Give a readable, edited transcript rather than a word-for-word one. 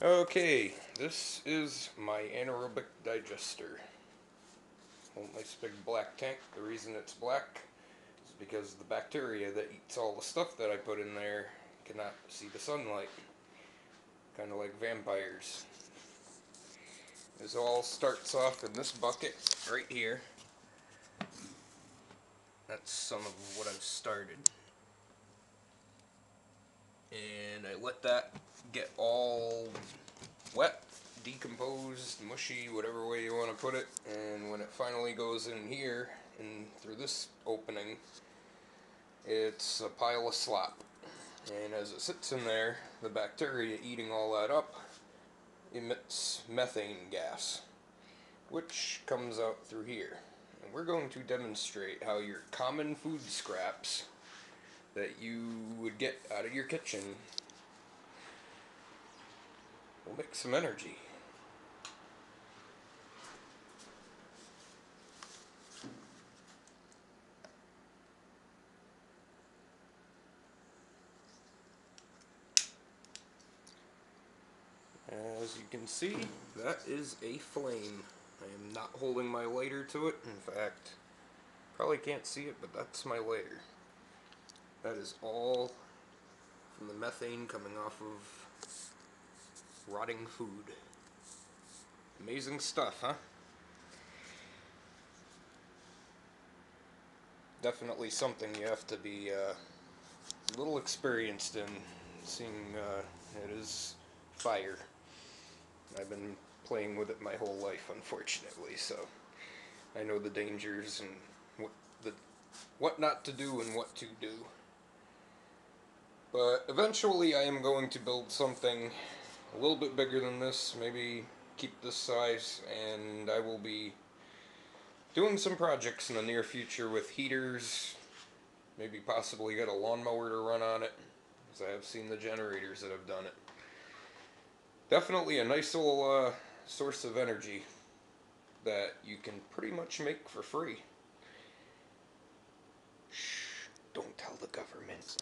Okay, this is my anaerobic digester. Well, nice big black tank. The reason it's black is because the bacteria that eats all the stuff that I put in there cannot see the sunlight. Kind of like vampires. This all starts off in this bucket right here. That's some of what I've started. And I let that get all wet, decomposed, mushy, whatever way you want to put it, and when it finally goes in here and through this opening, it's a pile of slop. And as it sits in there, the bacteria eating all that up emits methane gas, which comes out through here. And we're going to demonstrate how your common food scraps that you would get out of your kitchen will make some energy. As you can see, that is a flame. I am not holding my lighter to it. In fact, probably can't see it, but that's my lighter. That is all from the methane coming off of rotting food. Amazing stuff, huh? Definitely something you have to be a little experienced in, seeing it is fire. I've been playing with it my whole life, unfortunately, so I know the dangers and what not to do and what to do. But eventually I am going to build something a little bit bigger than this, maybe keep this size, and I will be doing some projects in the near future with heaters, maybe possibly get a lawnmower to run on it, because I have seen the generators that have done it. Definitely a nice little source of energy that you can pretty much make for free. Shh, don't tell the government.